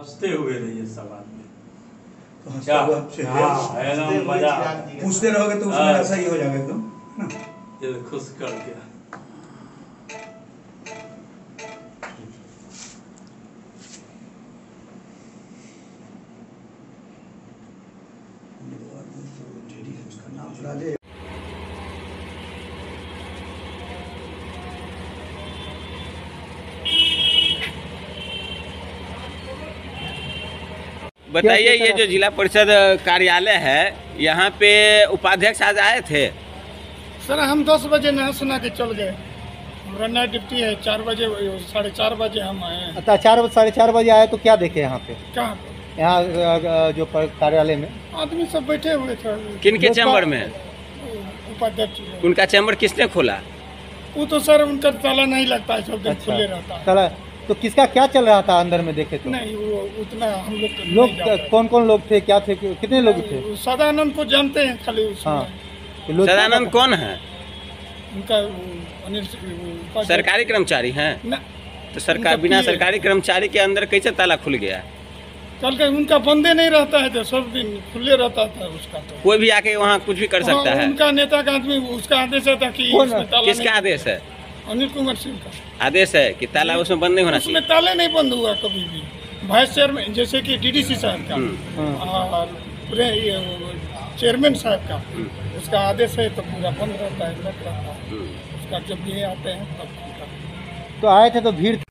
हंसते हुए रहिए सवाल में, तो पूछते रहोगे तो उसमें ऐसा ही हो जाएगा तुम ना, दिल खुश कर गया। बताइए, ये जो जिला परिषद कार्यालय है यहाँ पे उपाध्यक्ष आज आए थे? सर हम 10 बजे नहा सुना के चल गए, हमारा नाइट ड्यूटी है, 4 बजे 4:30 बजे हम आए हैं। अच्छा 4 साढ़े 4 बजे आए, तो क्या देखे यहाँ पे? कहाँ पे? यहाँ जो कार्यालय में आदमी सब बैठे हुए थे। किनके चैम्बर में? उपाध्यक्ष। उनका चैम्बर किसने खोला? वो तो सर उनका ताला नहीं लगता है, सब दिन खुले रहता है। तो किसका क्या चल रहा था अंदर में देखे तो? नहीं वो उतना हम लोग कौन कौन लोग थे, क्या थे, कितने लोग थे? सदानंद को जानते हैं खाली। हाँ तो सदानंद कौन है? उनका अनिल, सरकारी कर्मचारी हैं। तो सरकार बिना सरकारी कर्मचारी के अंदर कैसे ताला खुल गया? कल का उनका बंदे नहीं रहता है तो सब दिन खुले रहता था उसका, तो कोई भी आके वहाँ कुछ भी कर सकता है। उनका नेता का आदमी, उसका आदेश है ताकि किसका आदेश है? अनिल कुमार सिंह का आदेश है कि ताला उसमें बंद नहीं होना चाहिए। उसमें ताला नहीं बंद हुआ कभी भी। वाइस चेयरमैन जैसे कि डीडीसी साहब का और चेयरमैन साहब का उसका आदेश है तो पूरा बंद रहता है, उसका जब भी आते हैं तब। तो आए थे तो भीड़